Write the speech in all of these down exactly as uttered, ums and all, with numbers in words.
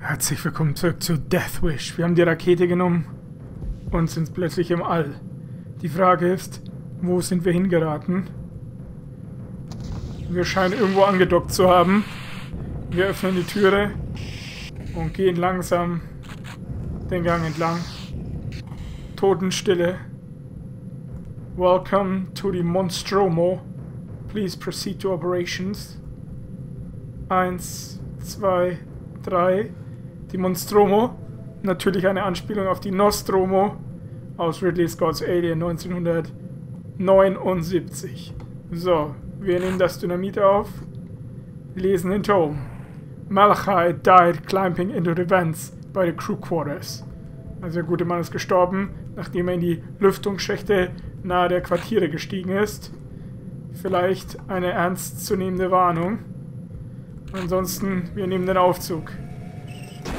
Herzlich willkommen zurück zu Deathwish. Wir haben die Rakete genommen und sind plötzlich im All. Die Frage ist, wo sind wir hingeraten? Wir scheinen irgendwo angedockt zu haben. Wir öffnen die Türe und gehen langsam den Gang entlang. Totenstille. Welcome to the Nostromo. Please proceed to operations. Eins, zwei, drei. Die Nostromo. Natürlich eine Anspielung auf die Nostromo aus Ridley Scott's Alien neunzehnhundertneunundsiebzig. So, wir nehmen das Dynamit auf. Lesen den Ton. Malachi died climbing into the vents by the crew quarters. Also der gute Mann ist gestorben, nachdem er in die Lüftungsschächte nahe der Quartiere gestiegen ist. Vielleicht eine ernstzunehmende Warnung. Ansonsten, wir nehmen den Aufzug.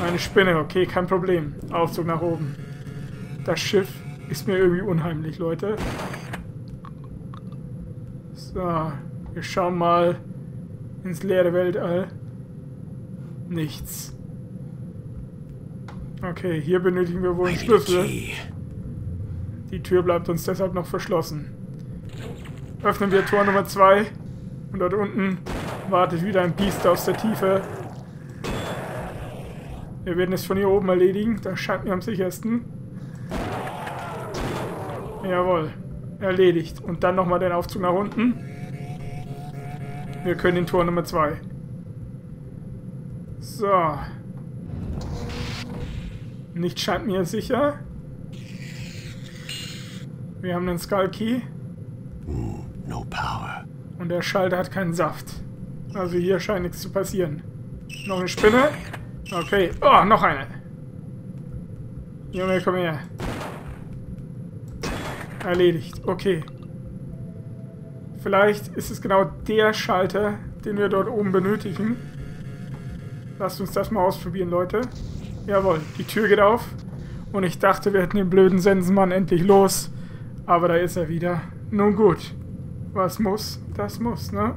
Eine Spinne, okay, kein Problem. Aufzug nach oben. Das Schiff ist mir irgendwie unheimlich, Leute. So, wir schauen mal ins leere Weltall. Nichts. Okay, hier benötigen wir wohl einen Schlüssel. Die Tür bleibt uns deshalb noch verschlossen. Öffnen wir Tor Nummer zwei. Und dort unten wartet wieder ein Biest aus der Tiefe. Wir werden es von hier oben erledigen. Das scheint mir am sichersten. Jawohl. Erledigt. Und dann nochmal den Aufzug nach unten. Wir können in Tor Nummer zwei. So. Nichts scheint mir sicher. Wir haben den Skull Key. No power. Und der Schalter hat keinen Saft. Also hier scheint nichts zu passieren. Noch eine Spinne. Okay. Oh, noch eine. Junge, komm her. Erledigt. Okay. Vielleicht ist es genau der Schalter, den wir dort oben benötigen. Lasst uns das mal ausprobieren, Leute. Jawohl, die Tür geht auf. Und ich dachte, wir hätten den blöden Sensenmann endlich los. Aber da ist er wieder. Nun gut. Was muss, das muss, ne?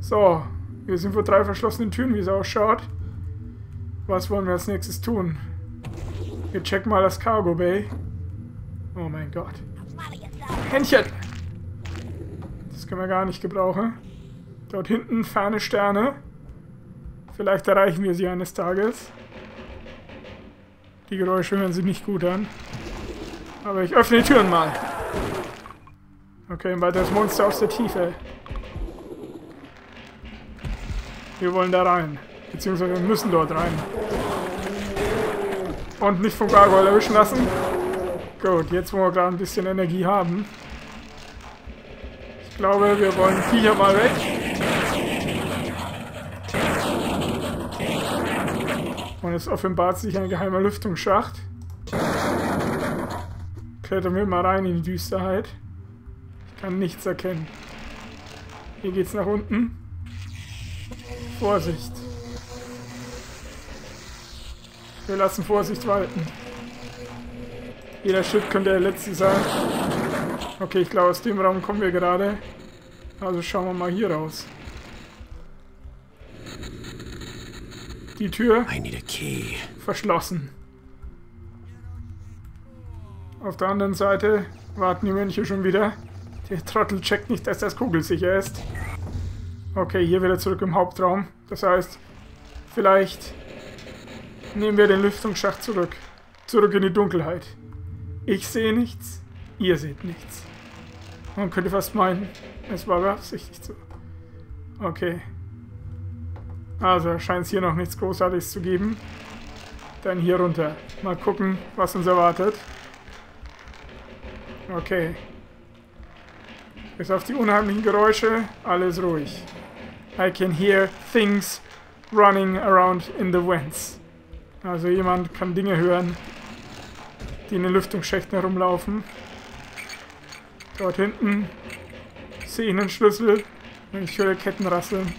So, wir sind vor drei verschlossenen Türen, wie es ausschaut. Was wollen wir als nächstes tun? Wir checken mal das Cargo Bay. Oh mein Gott. Händchen! Das können wir gar nicht gebrauchen. Dort hinten ferne Sterne. Vielleicht erreichen wir sie eines Tages. Die Geräusche hören sich nicht gut an. Aber ich öffne die Türen mal. Okay, ein weiteres Monster aus der Tiefe. Wir wollen da rein. Beziehungsweise wir müssen dort rein. Und nicht vom Gargoyle erwischen lassen. Gut, jetzt wo wir gerade ein bisschen Energie haben. Ich glaube, wir wollen die hier mal weg. Und es offenbart sich ein geheimer Lüftungsschacht. Klettern wir mal rein in die Düsterheit. Ich kann nichts erkennen. Hier geht's nach unten. Vorsicht. Wir lassen Vorsicht walten. Jeder Shit könnte der letzte sein. Okay, ich glaube, aus dem Raum kommen wir gerade. Also schauen wir mal hier raus. Die Tür verschlossen. Auf der anderen Seite warten die Mönche schon wieder. Der Trottel checkt nicht, dass das kugelsicher ist. Okay, hier wieder zurück im Hauptraum. Das heißt, vielleicht nehmen wir den Lüftungsschacht zurück. Zurück in die Dunkelheit. Ich sehe nichts, ihr seht nichts. Man könnte fast meinen, es war beabsichtigt so. Okay. Also scheint es hier noch nichts Großartiges zu geben. Dann hier runter. Mal gucken, was uns erwartet. Okay. Bis auf die unheimlichen Geräusche, alles ruhig. I can hear things running around in the vents. Also jemand kann Dinge hören, die in den Lüftungsschächten herumlaufen. Dort hinten sehe ich einen Schlüssel und ich höre Ketten rasseln.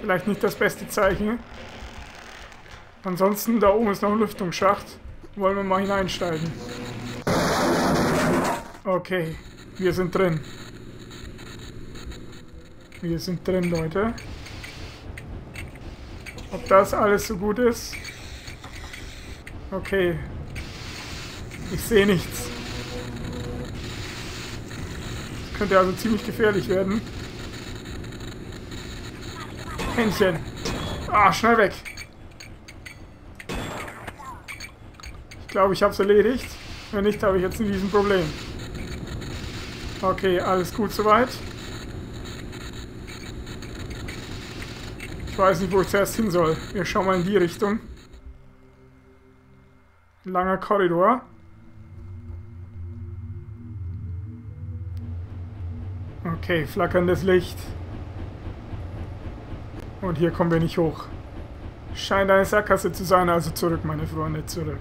Vielleicht nicht das beste Zeichen. Ansonsten, da oben ist noch ein Lüftungsschacht. Wollen wir mal hineinsteigen. Okay, wir sind drin. Wir sind drin, Leute. Ob das alles so gut ist? Okay. Ich sehe nichts. Das könnte also ziemlich gefährlich werden. Händchen. Ah, schnell weg. Ich glaube, ich habe es erledigt. Wenn nicht, habe ich jetzt ein Riesenproblem. Okay, alles gut soweit. Ich weiß nicht, wo ich zuerst hin soll. Wir schauen mal in die Richtung. Langer Korridor. Okay, flackerndes Licht. Und hier kommen wir nicht hoch. Scheint eine Sackgasse zu sein, also zurück, meine Freunde, zurück.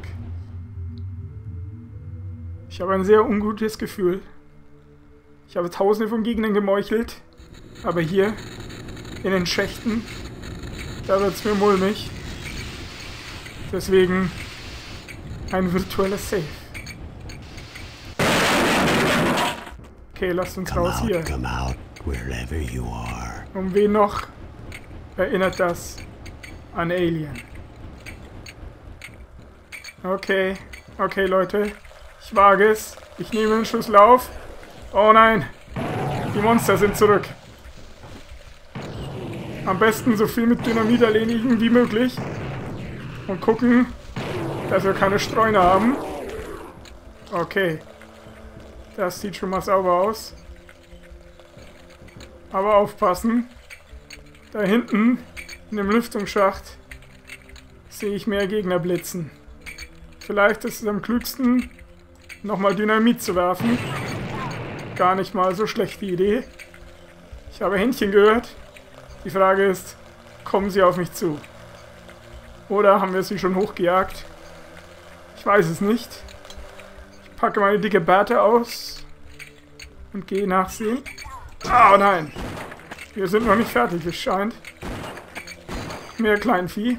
Ich habe ein sehr ungutes Gefühl. Ich habe tausende von Gegnern gemeuchelt, aber hier in den Schächten, da wird es mir mulmig. Deswegen ein virtueller Safe. Okay, lasst uns raus hier. Um wen noch erinnert das an Alien? Okay, okay Leute. Ich wage es. Ich nehme den Schusslauf. Oh nein. Die Monster sind zurück. Am besten so viel mit Dynamit erledigen wie möglich. Und gucken, dass wir keine Streuner haben. Okay. Das sieht schon mal sauber aus. Aber aufpassen. Da hinten, in dem Lüftungsschacht, sehe ich mehr Gegner blitzen. Vielleicht ist es am klügsten, nochmal Dynamit zu werfen. Gar nicht mal so schlechte Idee. Ich habe Händchen gehört. Die Frage ist, kommen sie auf mich zu? Oder haben wir sie schon hochgejagt? Ich weiß es nicht. Ich packe meine dicke Bärte aus und gehe nachsehen. Oh nein! Wir sind noch nicht fertig, es scheint. Mehr Kleinvieh.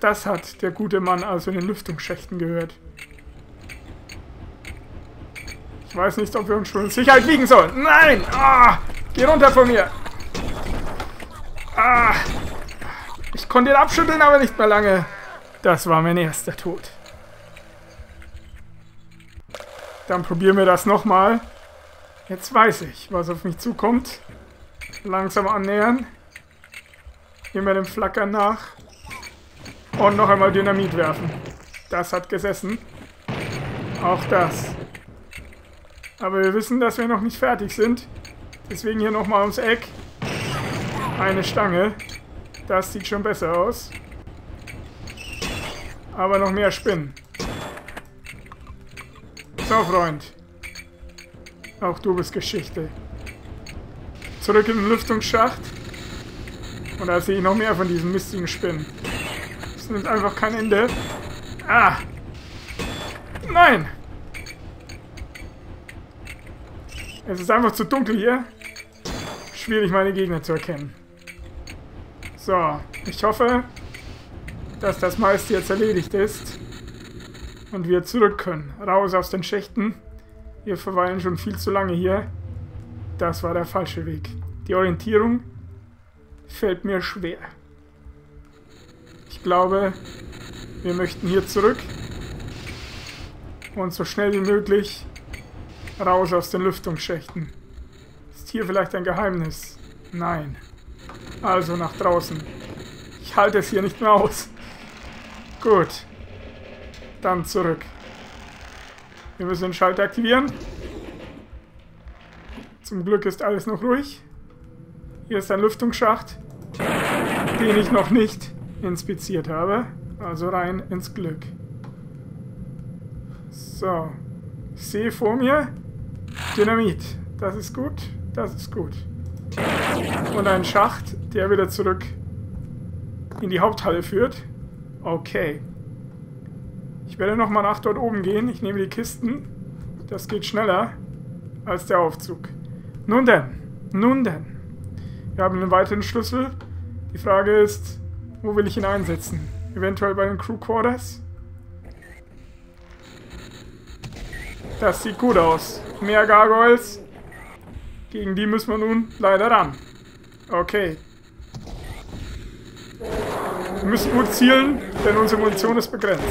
Das hat der gute Mann also in den Lüftungsschächten gehört. Ich weiß nicht, ob wir uns schon in Sicherheit liegen sollen. Nein! Oh, geh runter von mir! Ah, ich konnte ihn abschütteln, aber nicht mehr lange. Das war mein erster Tod. Dann probieren wir das nochmal. Jetzt weiß ich, was auf mich zukommt. Langsam annähern. Immer dem Flackern nach. Und noch einmal Dynamit werfen. Das hat gesessen. Auch das. Aber wir wissen, dass wir noch nicht fertig sind. Deswegen hier nochmal ums Eck. Eine Stange. Das sieht schon besser aus. Aber noch mehr Spinnen. So, Freund. Auch du bist Geschichte. Zurück in den Lüftungsschacht. Und da sehe ich noch mehr von diesen mistigen Spinnen. Es nimmt einfach kein Ende. Ah! Nein! Es ist einfach zu dunkel hier. Schwierig, meine Gegner zu erkennen. So, ich hoffe, dass das meiste jetzt erledigt ist und wir zurück können. Raus aus den Schächten. Wir verweilen schon viel zu lange hier. Das war der falsche Weg. Die Orientierung fällt mir schwer. Ich glaube, wir möchten hier zurück und so schnell wie möglich raus aus den Lüftungsschächten. Ist hier vielleicht ein Geheimnis? Nein. Also nach draußen. Ich halte es hier nicht mehr aus. Gut. Dann zurück. Wir müssen den Schalter aktivieren. Zum Glück ist alles noch ruhig. Hier ist ein Lüftungsschacht, den ich noch nicht inspiziert habe. Also rein ins Glück. So. Ich sehe vor mir Dynamit. Das ist gut. Das ist gut. Und ein Schacht, der wieder zurück in die Haupthalle führt. Okay. Ich werde nochmal nach dort oben gehen. Ich nehme die Kisten. Das geht schneller als der Aufzug. Nun denn. Nun denn. Wir haben einen weiteren Schlüssel. Die Frage ist, wo will ich ihn einsetzen? Eventuell bei den Crew Quarters? Das sieht gut aus. Mehr Gargoyles. Gegen die müssen wir nun leider ran. Okay. Wir müssen gut zielen, denn unsere Munition ist begrenzt.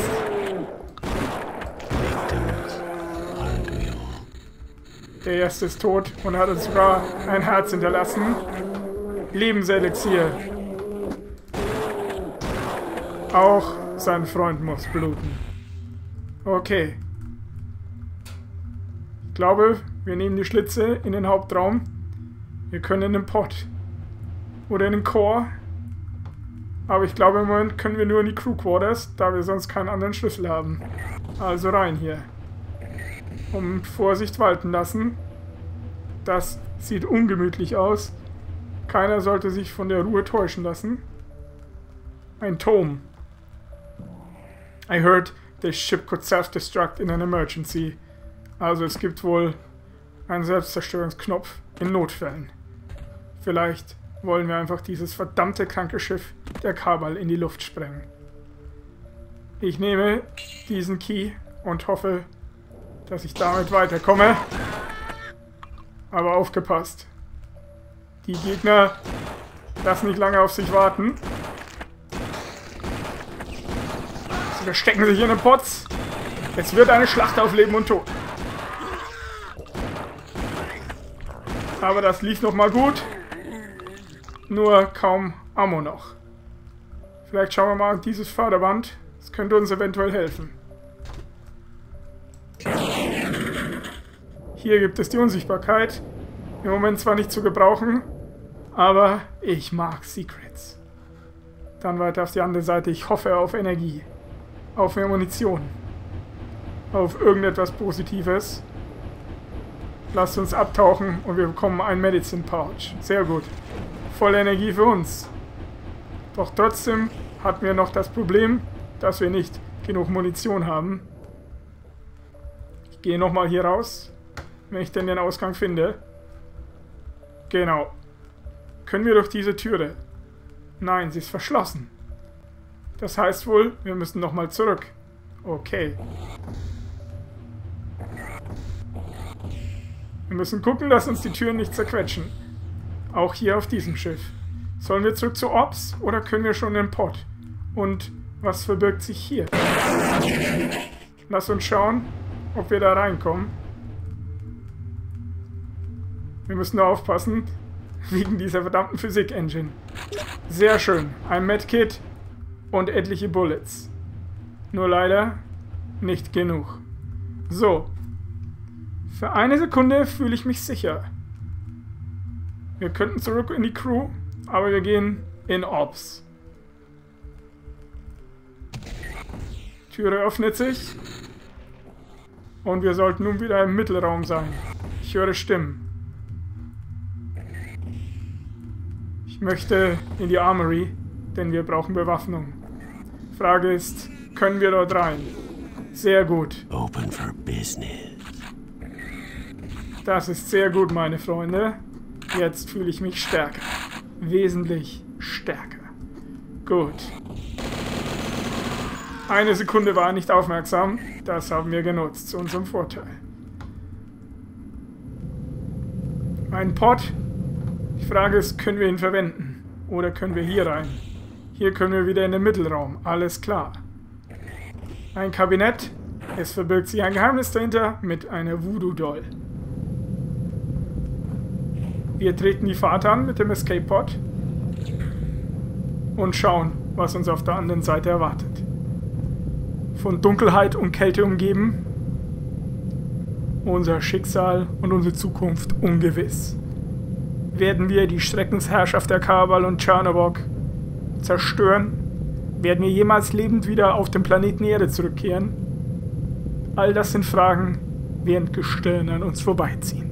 Der erste ist tot und hat uns sogar ein Herz hinterlassen. Lebenselixier. Auch sein Freund muss bluten. Okay. Ich glaube, wir nehmen die Schlitze in den Hauptraum. Wir können in den Pod. Oder in den Core. Aber ich glaube, im Moment können wir nur in die Crew Quarters, da wir sonst keinen anderen Schlüssel haben. Also rein hier. Um Vorsicht walten lassen. Das sieht ungemütlich aus. Keiner sollte sich von der Ruhe täuschen lassen. Ein Tome. I heard the ship could self-destruct in an emergency. Also es gibt wohl einen Selbstzerstörungsknopf in Notfällen. Vielleicht wollen wir einfach dieses verdammte kranke Schiff der Kabal in die Luft sprengen. Ich nehme diesen Key und hoffe, dass ich damit weiterkomme. Aber aufgepasst. Die Gegner lassen nicht lange auf sich warten. Sie verstecken sich in den Pots. Es wird eine Schlacht auf Leben und Tod. Aber das lief nochmal gut. Nur kaum Ammo noch. Vielleicht schauen wir mal an dieses Förderband. Das könnte uns eventuell helfen. Hier gibt es die Unsichtbarkeit. Im Moment zwar nicht zu gebrauchen, aber ich mag Secrets. Dann weiter auf die andere Seite. Ich hoffe auf Energie. Auf mehr Munition. Auf irgendetwas Positives. Lasst uns abtauchen und wir bekommen einen Medicine Pouch. Sehr gut. Volle Energie für uns. Doch trotzdem hatten wir noch das Problem, dass wir nicht genug Munition haben. Ich gehe nochmal hier raus, wenn ich denn den Ausgang finde. Genau. Können wir durch diese Türe? Nein, sie ist verschlossen. Das heißt wohl, wir müssen nochmal zurück. Okay. Wir müssen gucken, dass uns die Türen nicht zerquetschen. Auch hier auf diesem Schiff. Sollen wir zurück zu Ops oder können wir schon in den Pod? Und was verbirgt sich hier? Lass uns schauen, ob wir da reinkommen. Wir müssen nur aufpassen, wegen dieser verdammten Physik-Engine. Sehr schön. Ein Medkit und etliche Bullets. Nur leider nicht genug. So. Für eine Sekunde fühle ich mich sicher. Wir könnten zurück in die Crew, aber wir gehen in Ops. Türe öffnet sich. Und wir sollten nun wieder im Mittelraum sein. Ich höre Stimmen. Ich möchte in die Armory, denn wir brauchen Bewaffnung. Frage ist, können wir dort rein? Sehr gut. Open for business. Das ist sehr gut, meine Freunde. Jetzt fühle ich mich stärker. Wesentlich stärker. Gut. Eine Sekunde war nicht aufmerksam. Das haben wir genutzt. Zu unserem Vorteil. Ein Pod. Die Frage ist, können wir ihn verwenden? Oder können wir hier rein? Hier können wir wieder in den Mittelraum. Alles klar. Ein Kabinett. Es verbirgt sich ein Geheimnis dahinter mit einer Voodoo-Doll. Wir treten die Fahrt an mit dem Escape-Pod und schauen, was uns auf der anderen Seite erwartet. Von Dunkelheit und Kälte umgeben, unser Schicksal und unsere Zukunft ungewiss. Werden wir die Schreckensherrschaft der Kabal und Tschernobog zerstören? Werden wir jemals lebend wieder auf den Planeten Erde zurückkehren? All das sind Fragen, während Gestirn an uns vorbeiziehen.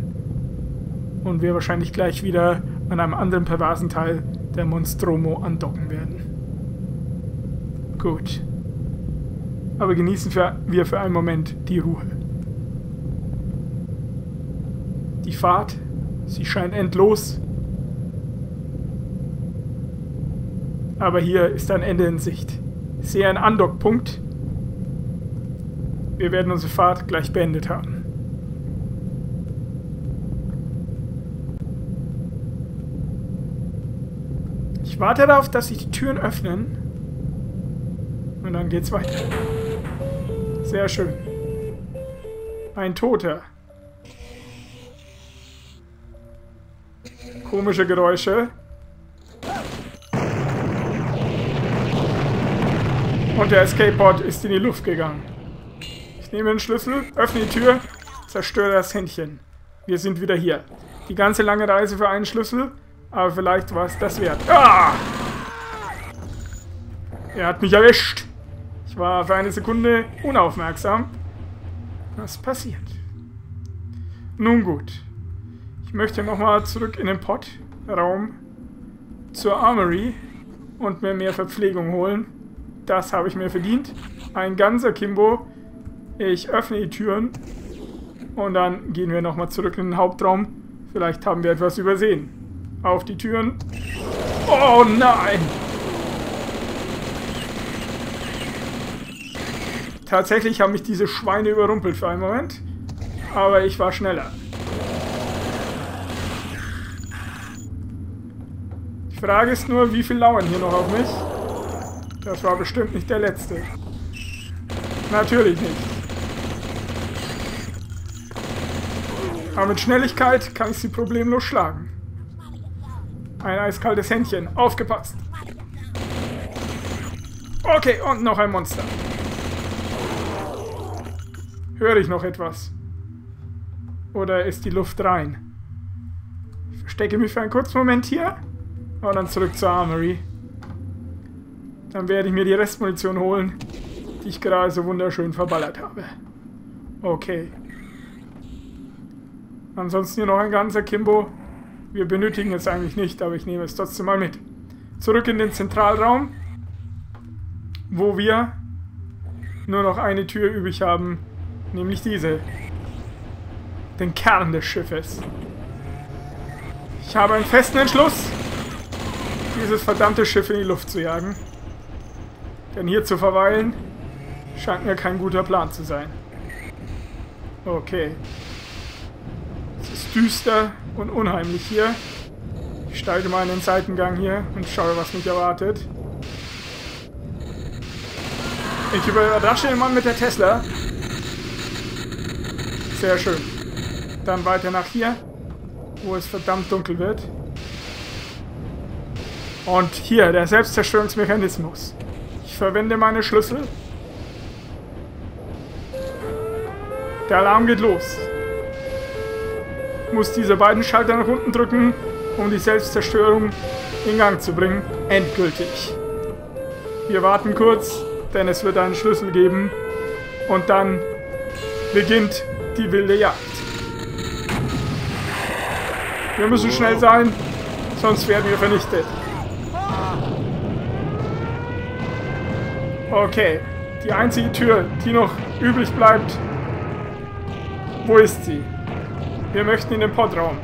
Und wir wahrscheinlich gleich wieder an einem anderen perversen Teil der Nostromo andocken werden. Gut. Aber genießen wir für einen Moment die Ruhe. Die Fahrt, sie scheint endlos. Aber hier ist ein Ende in Sicht. Ich sehe einen Andockpunkt. Wir werden unsere Fahrt gleich beendet haben. Ich warte darauf, dass sich die Türen öffnen Und dann geht's weiter. Sehr schön. Ein Toter. Komische Geräusche. Und der Escape-Pod ist in die Luft gegangen. Ich nehme den Schlüssel, öffne die Tür, zerstöre das Händchen. Wir sind wieder hier. Die ganze lange Reise für einen Schlüssel, aber vielleicht war es das wert. Ah! Er hat mich erwischt. Ich war für eine Sekunde unaufmerksam. Was passiert? Nun gut. Ich möchte nochmal zurück in den Pod-Raum zur Armory und mir mehr Verpflegung holen. Das habe ich mir verdient. Ein ganzer Kimbo. Ich öffne die Türen. Und dann gehen wir nochmal zurück in den Hauptraum. Vielleicht haben wir etwas übersehen. Auf die Türen. Oh nein! Tatsächlich haben mich diese Schweine überrumpelt für einen Moment. Aber ich war schneller. Die Frage ist nur, wie viel lauern hier noch auf mich? Das war bestimmt nicht der letzte. Natürlich nicht. Aber mit Schnelligkeit kann ich sie problemlos schlagen. Ein eiskaltes Händchen. Aufgepasst. Okay, und noch ein Monster. Höre ich noch etwas? Oder ist die Luft rein? Ich verstecke mich für einen kurzen Moment hier. Und dann zurück zur Armory. Dann werde ich mir die Restmunition holen, die ich gerade so wunderschön verballert habe. Okay. Ansonsten hier noch ein ganzer Kimbo. Wir benötigen es eigentlich nicht, aber ich nehme es trotzdem mal mit. Zurück in den Zentralraum, wo wir nur noch eine Tür übrig haben, nämlich diese. Den Kern des Schiffes. Ich habe einen festen Entschluss, dieses verdammte Schiff in die Luft zu jagen. Denn hier zu verweilen, scheint mir kein guter Plan zu sein. Okay. Es ist düster und unheimlich hier. Ich steige mal in den Seitengang hier und schaue, was mich erwartet. Ich überrasche den Mann mit der Tesla. Sehr schön. Dann weiter nach hier, wo es verdammt dunkel wird. Und hier, der Selbstzerstörungsmechanismus. Ich verwende meine Schlüssel. Der Alarm geht los. Ich muss diese beiden Schalter nach unten drücken, um die Selbstzerstörung in Gang zu bringen. Endgültig. Wir warten kurz, denn es wird einen Schlüssel geben. Und dann beginnt die wilde Jagd. Wir müssen schnell sein, sonst werden wir vernichtet. Okay, die einzige Tür, die noch übrig bleibt. Wo ist sie? Wir möchten in den Podraum.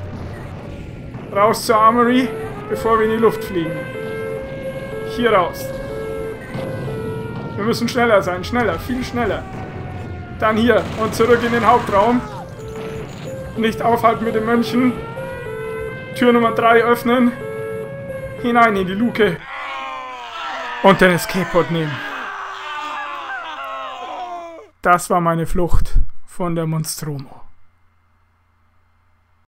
Raus zur Armory, bevor wir in die Luft fliegen. Hier raus. Wir müssen schneller sein, schneller, viel schneller. Dann hier und zurück in den Hauptraum. Nicht aufhalten mit den Mönchen. Tür Nummer drei öffnen. Hinein in die Luke. Und den Escape-Pod nehmen. Das war meine Flucht von der Nostromo.